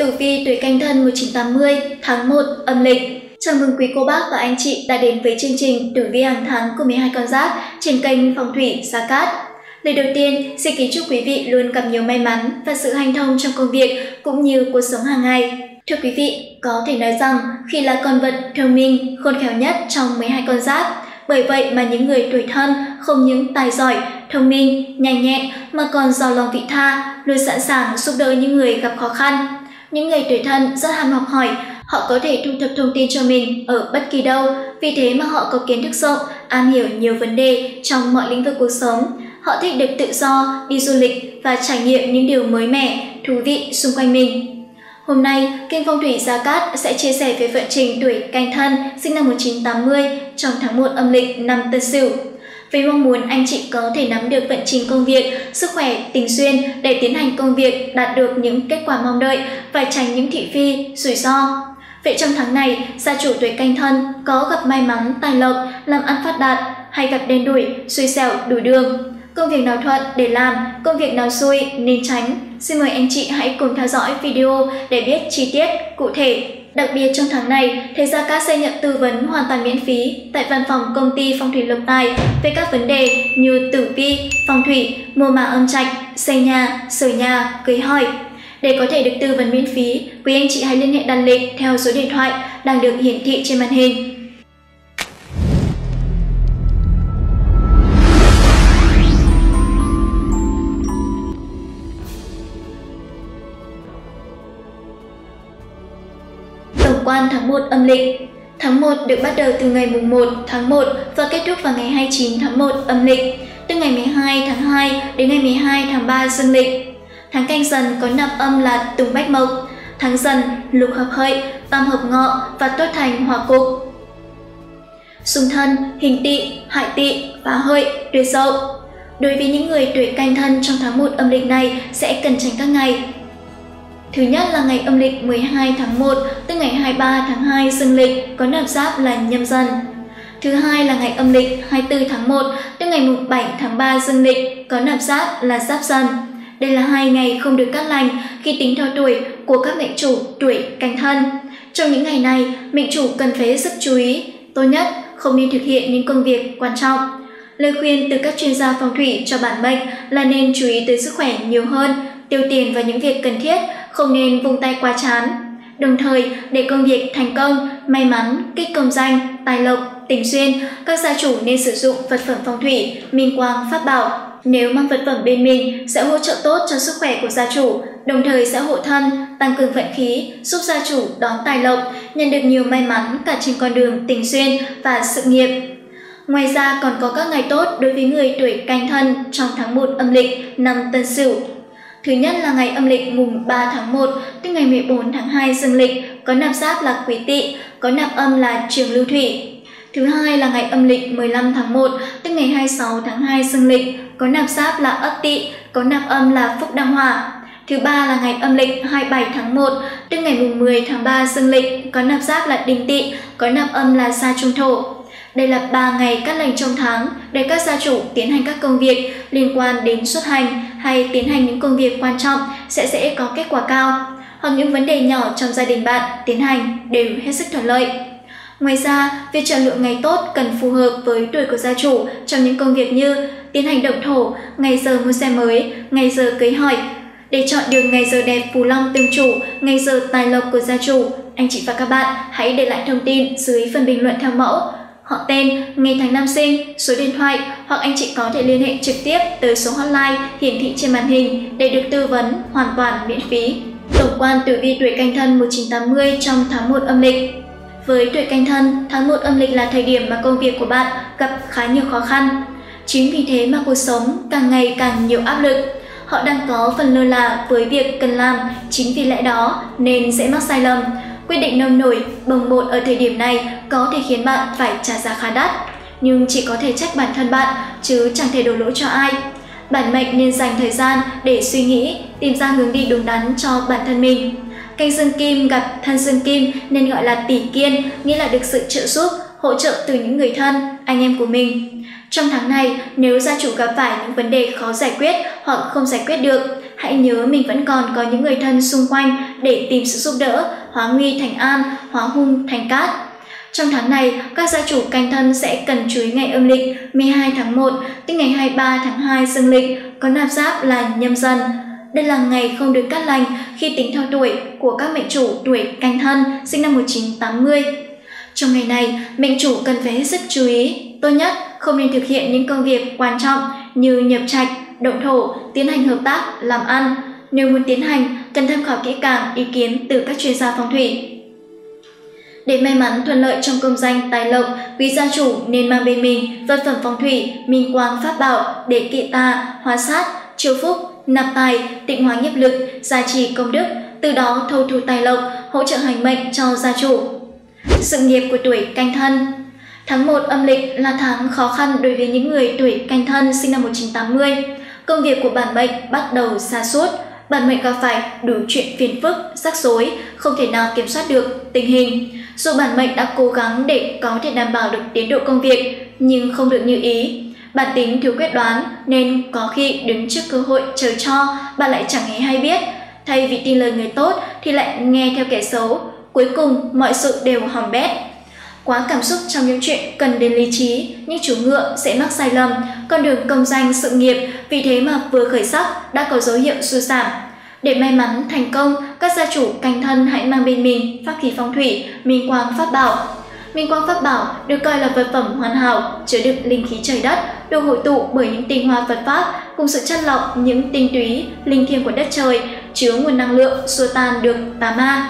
Tử vi tuổi Canh Thân 1980 tháng 1 âm lịch. Chào mừng quý cô bác và anh chị đã đến với chương trình tử vi hàng tháng của 12 con giáp trên kênh Phong thủy Gia Cát. Lời đầu tiên, xin kính chúc quý vị luôn gặp nhiều may mắn và sự hanh thông trong công việc cũng như cuộc sống hàng ngày. Thưa quý vị, có thể nói rằng khỉ là con vật thông minh, khôn khéo nhất trong 12 con giáp. Bởi vậy mà những người tuổi Thân không những tài giỏi, thông minh, nhanh nhẹn mà còn giàu lòng vị tha, luôn sẵn sàng giúp đỡ những người gặp khó khăn. Những người tuổi Thân rất ham học hỏi, họ có thể thu thập thông tin cho mình ở bất kỳ đâu, vì thế mà họ có kiến thức rộng, am hiểu nhiều vấn đề trong mọi lĩnh vực cuộc sống. Họ thích được tự do, đi du lịch và trải nghiệm những điều mới mẻ, thú vị xung quanh mình. Hôm nay, kênh Phong thủy Gia Cát sẽ chia sẻ về vận trình tuổi Canh Thân sinh năm 1980 trong tháng 1 âm lịch năm Tân Sửu. Với mong muốn anh chị có thể nắm được vận trình công việc, sức khỏe, tình duyên để tiến hành công việc, đạt được những kết quả mong đợi và tránh những thị phi, rủi ro. Vậy trong tháng này, gia chủ tuổi Canh Thân có gặp may mắn, tài lộc, làm ăn phát đạt hay gặp đen đủi, xui xẻo, đủ đường? Công việc nào thuận để làm, công việc nào xui nên tránh? Xin mời anh chị hãy cùng theo dõi video để biết chi tiết, cụ thể. Đặc biệt trong tháng này, thầy Gia Cát sẽ nhận tư vấn hoàn toàn miễn phí tại văn phòng công ty Phong thủy Lộc Tài về các vấn đề như tử vi, phong thủy, mùa màng âm trạch, xây nhà, sửa nhà, cưới hỏi. Để có thể được tư vấn miễn phí, quý anh chị hãy liên hệ đặt lịch theo số điện thoại đang được hiển thị trên màn hình. Tháng 1 âm lịch. Tháng 1 được bắt đầu từ ngày mùng 1 tháng 1 và kết thúc vào ngày 29 tháng 1 âm lịch, từ ngày 12 tháng 2 đến ngày 12 tháng 3 dương lịch. Tháng Canh Dần có nạp âm là Tùng Bách Mộc, tháng Dần, Lục Hợp Hợi, Tam Hợp Ngọ và Tốt Thành Hỏa Cục. Xung Thân, Hình Tỵ, Hại Tỵ, Phá Hợi, Tuyệt Dậu. Đối với những người tuổi Canh Thân trong tháng 1 âm lịch này sẽ cần tránh các ngày. Thứ nhất là ngày âm lịch 12 tháng 1 tới ngày 23 tháng 2 dương lịch có nạp giáp là Nhâm Dần. Thứ hai là ngày âm lịch 24 tháng 1 tới ngày 7 tháng 3 dương lịch có nạp giáp là Giáp Dần. Đây là hai ngày không được cát lành khi tính theo tuổi của các mệnh chủ tuổi Canh Thân. Trong những ngày này, mệnh chủ cần phải hết sức chú ý, tốt nhất không nên thực hiện những công việc quan trọng. Lời khuyên từ các chuyên gia phong thủy cho bản mệnh là nên chú ý tới sức khỏe nhiều hơn, tiêu tiền vào những việc cần thiết, không nên vung tay quá chán. Đồng thời, để công việc thành công, may mắn, kích công danh, tài lộc, tình duyên, các gia chủ nên sử dụng vật phẩm phong thủy, minh quang, pháp bảo. Nếu mang vật phẩm bên mình sẽ hỗ trợ tốt cho sức khỏe của gia chủ, đồng thời sẽ hộ thân, tăng cường vận khí, giúp gia chủ đón tài lộc, nhận được nhiều may mắn cả trên con đường tình duyên và sự nghiệp. Ngoài ra còn có các ngày tốt đối với người tuổi Canh Thân trong tháng 1 âm lịch năm Tân Sửu. Thứ nhất là ngày âm lịch mùng 3 tháng 1 tới ngày 14 tháng 2 dương lịch có nạp giáp là Quý Tỵ, có nạp âm là Trường Lưu Thủy. Thứ hai là ngày âm lịch 15 tháng 1 tới ngày 26 tháng 2 dương lịch có nạp giáp là Ất Tỵ, có nạp âm là Phúc Đăng Hỏa. Thứ ba là ngày âm lịch 27 tháng 1 tới ngày mùng 10 tháng 3 dương lịch có nạp giáp là Đinh Tỵ, có nạp âm là Gia Trung Thổ. Đây là 3 ngày cát lành trong tháng để các gia chủ tiến hành các công việc liên quan đến xuất hành hay tiến hành những công việc quan trọng sẽ dễ có kết quả cao, hoặc những vấn đề nhỏ trong gia đình bạn tiến hành đều hết sức thuận lợi. Ngoài ra, việc chọn lựa ngày tốt cần phù hợp với tuổi của gia chủ trong những công việc như tiến hành động thổ, ngày giờ mua xe mới, ngày giờ cưới hỏi. Để chọn được ngày giờ đẹp phù long tương chủ, ngày giờ tài lộc của gia chủ, anh chị và các bạn hãy để lại thông tin dưới phần bình luận theo mẫu họ tên, ngày tháng năm sinh, số điện thoại, hoặc anh chị có thể liên hệ trực tiếp tới số hotline hiển thị trên màn hình để được tư vấn hoàn toàn miễn phí. Tổng quan tử vi tuổi Canh Thân 1980 trong tháng 1 âm lịch. Với tuổi Canh Thân, tháng 1 âm lịch là thời điểm mà công việc của bạn gặp khá nhiều khó khăn. Chính vì thế mà cuộc sống càng ngày càng nhiều áp lực. Họ đang có phần lơ là với việc cần làm, chính vì lẽ đó nên dễ mắc sai lầm. Quyết định nông nổi, bồng bột ở thời điểm này có thể khiến bạn phải trả giá khá đắt, nhưng chỉ có thể trách bản thân bạn chứ chẳng thể đổ lỗi cho ai. Bản mệnh nên dành thời gian để suy nghĩ, tìm ra hướng đi đúng đắn cho bản thân mình. Canh Dương Kim gặp Thân Dương Kim nên gọi là tỷ kiên, nghĩa là được sự trợ giúp, hỗ trợ từ những người thân, anh em của mình. Trong tháng này, nếu gia chủ gặp phải những vấn đề khó giải quyết hoặc không giải quyết được, hãy nhớ mình vẫn còn có những người thân xung quanh để tìm sự giúp đỡ, hóa nguy thành an, hóa hung thành cát. Trong tháng này, các gia chủ canh thân sẽ cần chú ý ngày âm lịch 12 tháng 1, tức ngày 23 tháng 2 dương lịch, có nạp giáp là nhâm dần. Đây là ngày không được cát lành khi tính theo tuổi của các mệnh chủ tuổi canh thân sinh năm 1980. Trong ngày này, mệnh chủ cần phải hết sức chú ý. Tốt nhất, không nên thực hiện những công việc quan trọng như nhập trạch, động thổ, tiến hành hợp tác, làm ăn. Nếu muốn tiến hành, cần tham khảo kỹ càng ý kiến từ các chuyên gia phong thủy. Để may mắn thuận lợi trong công danh tài lộc, quý gia chủ nên mang bên mình vật phẩm phong thủy, minh quang pháp bảo để kỵ tà, hóa sát, chiêu phúc, nạp tài, tịnh hóa nghiệp lực, gia trì công đức, từ đó thâu thu tài lộc, hỗ trợ hành mệnh cho gia chủ. Sự nghiệp của tuổi canh thân. Tháng 1 âm lịch là tháng khó khăn đối với những người tuổi canh thân sinh năm 1980. Công việc của bản mệnh bắt đầu sa sút, bản mệnh gặp phải đủ chuyện phiền phức, rắc rối, không thể nào kiểm soát được tình hình. Dù bản mệnh đã cố gắng để có thể đảm bảo được tiến độ công việc, nhưng không được như ý. Bản tính thiếu quyết đoán nên có khi đứng trước cơ hội trời cho, bạn lại chẳng hề hay biết. Thay vì tin lời người tốt thì lại nghe theo kẻ xấu. Cuối cùng, mọi sự đều hỏng bét. Quá cảm xúc trong những chuyện cần đến lý trí, nhưng chú ngựa sẽ mắc sai lầm. Con đường công danh sự nghiệp vì thế mà vừa khởi sắc đã có dấu hiệu sụt giảm. Để may mắn thành công, các gia chủ canh thân hãy mang bên mình pháp khí phong thủy, minh quang pháp bảo. Minh quang pháp bảo được coi là vật phẩm hoàn hảo, chứa đựng linh khí trời đất, được hội tụ bởi những tinh hoa Phật pháp cùng sự chất lọc những tinh túy linh thiêng của đất trời, chứa nguồn năng lượng xua tan được tà ma.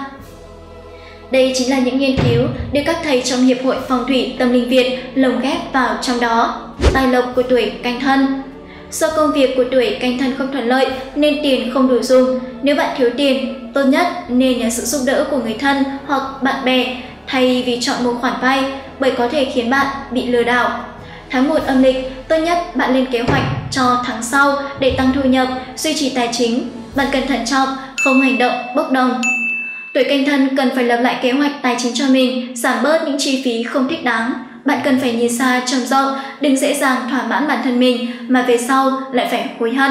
Đây chính là những nghiên cứu được các thầy trong Hiệp hội Phong thủy Tâm linh Việt lồng ghép vào trong đó. Tài lộc của tuổi canh thân. Do công việc của tuổi canh thân không thuận lợi nên tiền không đủ dùng. Nếu bạn thiếu tiền, tốt nhất nên nhờ sự giúp đỡ của người thân hoặc bạn bè thay vì chọn một khoản vay, bởi có thể khiến bạn bị lừa đảo. Tháng 1 âm lịch, tốt nhất bạn lên kế hoạch cho tháng sau để tăng thu nhập, duy trì tài chính. Bạn cần thận trọng, không hành động bốc đồng. Tuổi canh thân cần phải lập lại kế hoạch tài chính cho mình, giảm bớt những chi phí không thích đáng. Bạn cần phải nhìn xa trông rộng, đừng dễ dàng thỏa mãn bản thân mình mà về sau lại phải hối hận.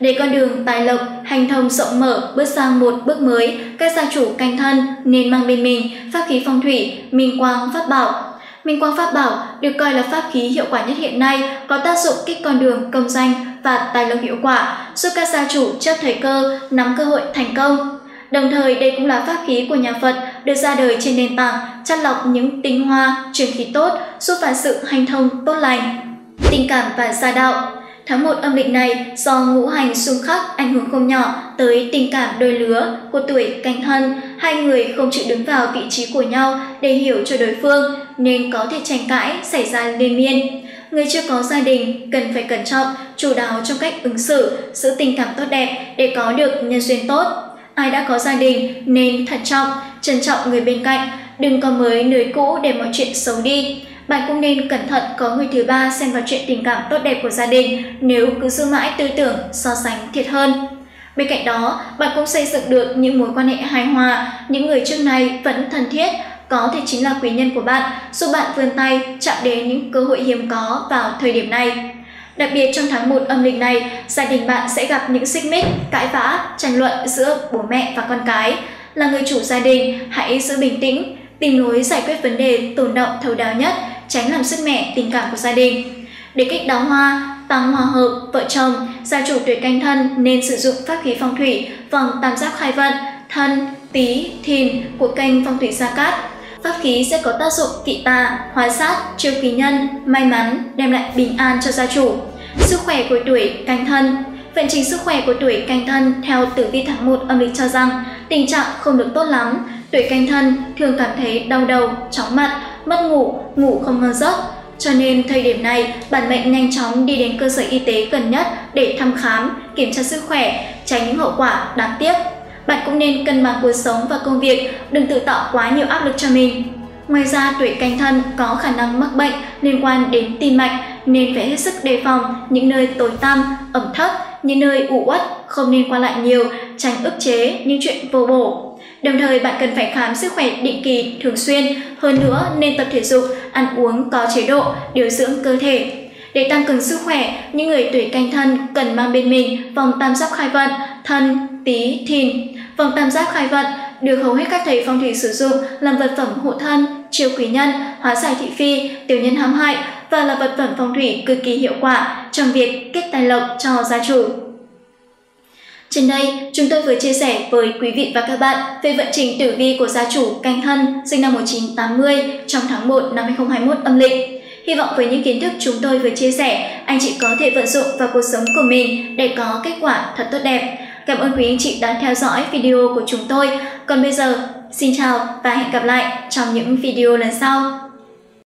Để con đường tài lộc hành thông rộng mở bước sang một bước mới, các gia chủ canh thân nên mang bên mình pháp khí phong thủy, minh quang pháp bảo. Minh quang pháp bảo được coi là pháp khí hiệu quả nhất hiện nay, có tác dụng kích con đường công danh và tài lộc hiệu quả, giúp các gia chủ chớp thời cơ, nắm cơ hội thành công. Đồng thời, đây cũng là pháp khí của nhà Phật được ra đời trên nền tảng chắt lọc những tinh hoa, truyền khí tốt, giúp vào sự hành thông tốt lành. Tình cảm và gia đạo. Tháng 1 âm lịch này, do ngũ hành xung khắc ảnh hưởng không nhỏ tới tình cảm đôi lứa của tuổi canh thân, hai người không chịu đứng vào vị trí của nhau để hiểu cho đối phương, nên có thể tranh cãi xảy ra liên miên. Người chưa có gia đình cần phải cẩn trọng, chu đáo trong cách ứng xử, giữ tình cảm tốt đẹp để có được nhân duyên tốt. Ai đã có gia đình nên thận trọng, trân trọng người bên cạnh, đừng có mới nới cũ để mọi chuyện xấu đi. Bạn cũng nên cẩn thận có người thứ ba xen vào chuyện tình cảm tốt đẹp của gia đình, nếu cứ giữ mãi tư tưởng so sánh thiệt hơn. Bên cạnh đó, bạn cũng xây dựng được những mối quan hệ hài hòa, những người trước này vẫn thân thiết, có thể chính là quý nhân của bạn, giúp bạn vươn tay chạm đến những cơ hội hiếm có vào thời điểm này. Đặc biệt trong tháng 1 âm lịch này, gia đình bạn sẽ gặp những xích mích, cãi vã, tranh luận giữa bố mẹ và con cái. Là người chủ gia đình, hãy giữ bình tĩnh, tìm lối giải quyết vấn đề tồn đọng thấu đáo nhất, tránh làm sứt mẻ tình cảm của gia đình. Để kích đáo hoa, tăng hòa hợp vợ chồng, gia chủ tuổi canh thân nên sử dụng pháp khí phong thủy vòng tam giác khai vận Thân, Tý, Thìn của kênh Phong thủy Gia Cát. Pháp khí sẽ có tác dụng kỵ tà, hóa sát, chiêu quý nhân, may mắn, đem lại bình an cho gia chủ. Sức khỏe của tuổi canh thân. Vận trình sức khỏe của tuổi canh thân theo tử vi tháng 1 âm lịch cho rằng tình trạng không được tốt lắm. Tuổi canh thân thường cảm thấy đau đầu, chóng mặt, mất ngủ, ngủ không ngon giấc. Cho nên thời điểm này, bản mệnh nhanh chóng đi đến cơ sở y tế gần nhất để thăm khám, kiểm tra sức khỏe, tránh những hậu quả đáng tiếc. Bạn cũng nên cân bằng cuộc sống và công việc, đừng tự tạo quá nhiều áp lực cho mình. Ngoài ra, tuổi canh thân có khả năng mắc bệnh liên quan đến tim mạch, nên phải hết sức đề phòng những nơi tối tăm, ẩm thấp, những nơi u uất, không nên qua lại nhiều, tránh ức chế những chuyện vô bổ. Đồng thời, bạn cần phải khám sức khỏe định kỳ thường xuyên, hơn nữa nên tập thể dục, ăn uống có chế độ, điều dưỡng cơ thể. Để tăng cường sức khỏe, những người tuổi canh thân cần mang bên mình vòng tam giác khai vận Thân, Tý, Thìn. Vòng tam giác khai vận được hầu hết các thầy phong thủy sử dụng làm vật phẩm hộ thân, chiêu quý nhân, hóa giải thị phi, tiểu nhân hãm hại và là vật phẩm phong thủy cực kỳ hiệu quả trong việc kết tài lộc cho gia chủ. Trên đây, chúng tôi vừa chia sẻ với quý vị và các bạn về vận trình tử vi của gia chủ Canh Thân sinh năm 1980 trong tháng 1 năm 2021 âm lịch. Hy vọng với những kiến thức chúng tôi vừa chia sẻ, anh chị có thể vận dụng vào cuộc sống của mình để có kết quả thật tốt đẹp. Cảm ơn quý anh chị đã theo dõi video của chúng tôi. Còn bây giờ, xin chào và hẹn gặp lại trong những video lần sau.